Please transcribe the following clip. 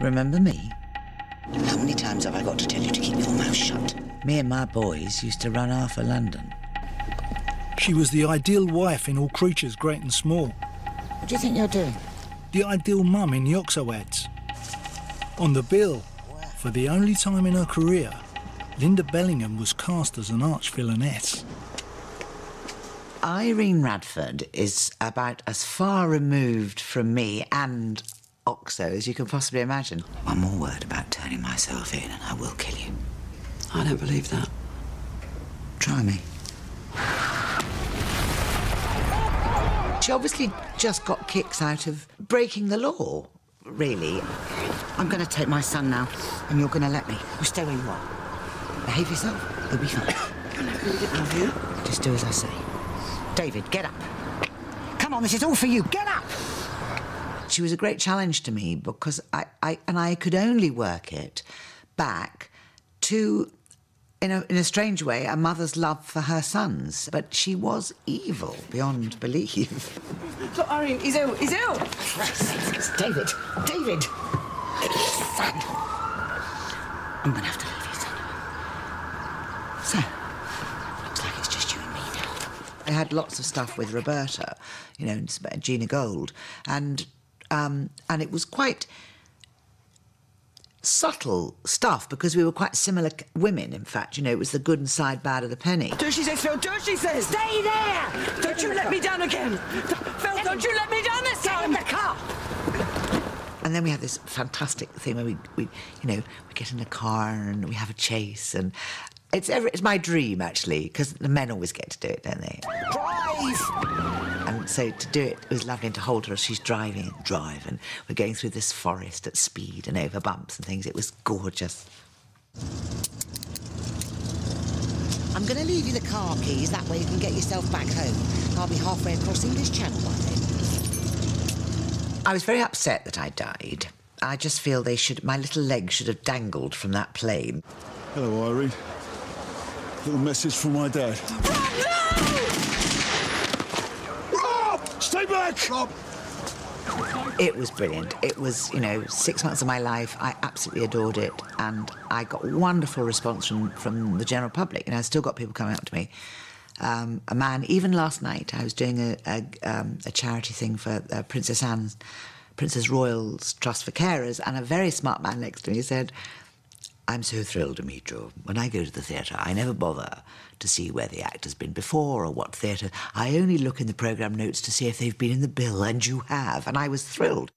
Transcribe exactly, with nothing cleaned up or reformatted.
Remember me? How many times have I got to tell you to keep your mouth shut? Me and my boys used to run half of London. She was the ideal wife in All Creatures, Great and Small. What do you think you're doing? The ideal mum in the Oxoweds. On the bill, for the only time in her career, Lynda Bellingham was cast as an arch-villainess. Irene Radford is about as far removed from me and Oxo as you can possibly imagine. I'm more worried about turning myself in and I will kill you. I don't believe that. Try me. She obviously just got kicks out of breaking the law, really. I'm going to take my son now and you're going to let me. Well, stay where you are. Behave yourself, you'll be fine. I'm not going to get out of here. Just do as I say. David, get up. Come on, this is all for you. Get up! She was a great challenge to me because I, I and I could only work it back to, in a, in a strange way, a mother's love for her sons. But she was evil beyond belief. Look, Irene, he's ill, he's ill! Christ, David, David! Son! I'm going to have to leave you, son. So. I had lots of stuff with Roberta, you know, Gina Gold, and um, and it was quite subtle stuff because we were quite similar women, in fact. You know, it was the good and side bad of the penny. Do she says, Phil, do she says? Stay there! Don't you let me down again! Phil, don't you let me down this time! Get in the car! And then we had this fantastic thing where we, we you know, we get in the car and we have a chase and... It's, every, it's my dream, actually, because the men always get to do it, don't they? Drive! And so to do it, it was lovely, and to hold her as she's driving and drive, and we're going through this forest at speed and over bumps and things. It was gorgeous. I'm going to leave you the car keys. That way you can get yourself back home. I'll be halfway across English Channel by then. I was very upset that I died. I just feel they should... My little leg should have dangled from that plane. Hello, Irene. Little message from my dad. Rob, no! Rob! Stay back! Rob! It was brilliant. It was, you know, six months of my life. I absolutely adored it. And I got wonderful response from, from the general public. You know, I still got people coming up to me. Um, a man, even last night, I was doing a, a, um, a charity thing for uh, Princess Anne's, Princess Royal's Trust for Carers, and a very smart man next to me said... I'm so thrilled to meet you. When I go to the theatre, I never bother to see where the actor's been before or what theatre. I only look in the programme notes to see if they've been in the bill, and you have. And I was thrilled.